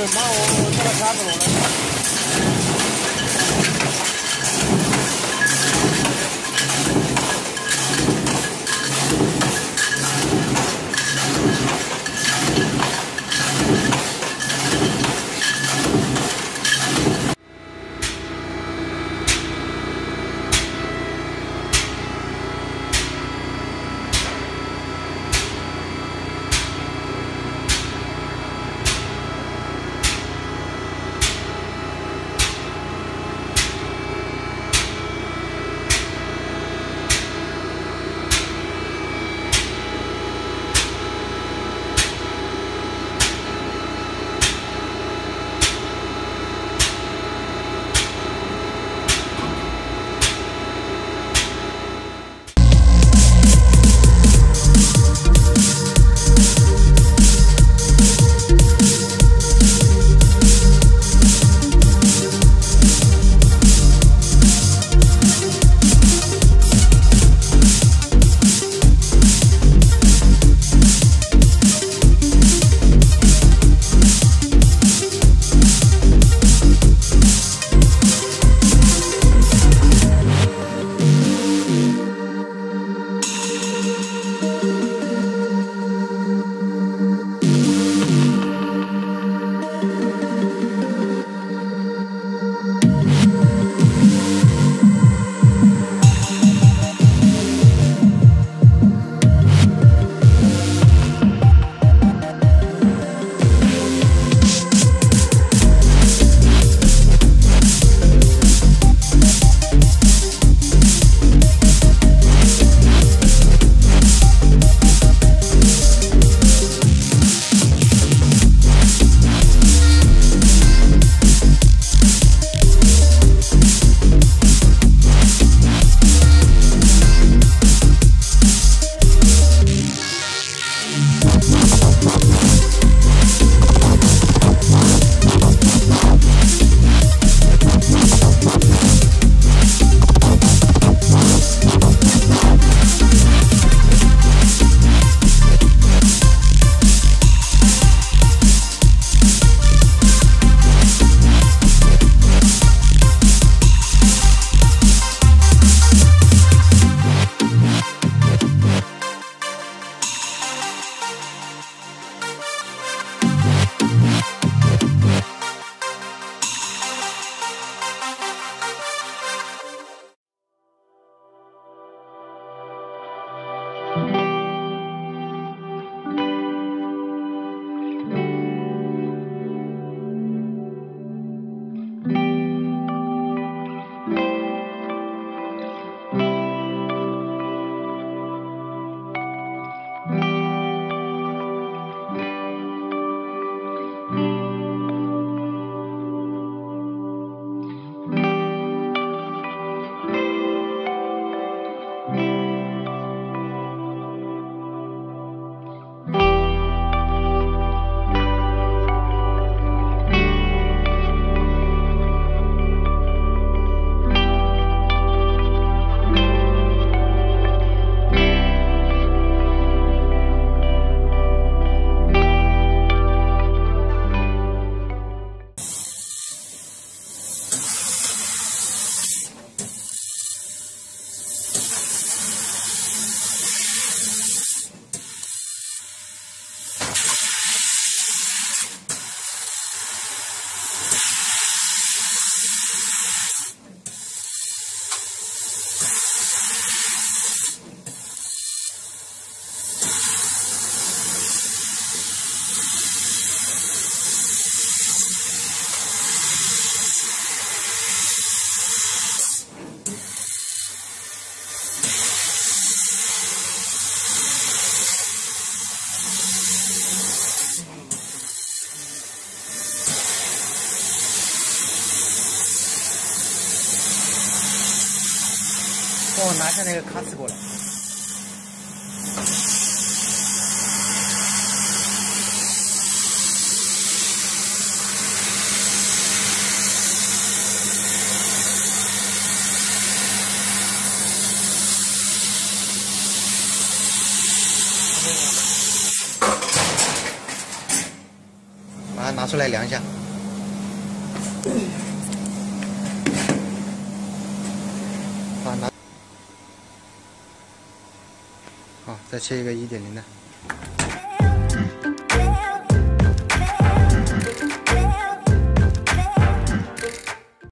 帮我拿下那个卡尺过来。 拿拿出来量一下。好，再切一个1.0的。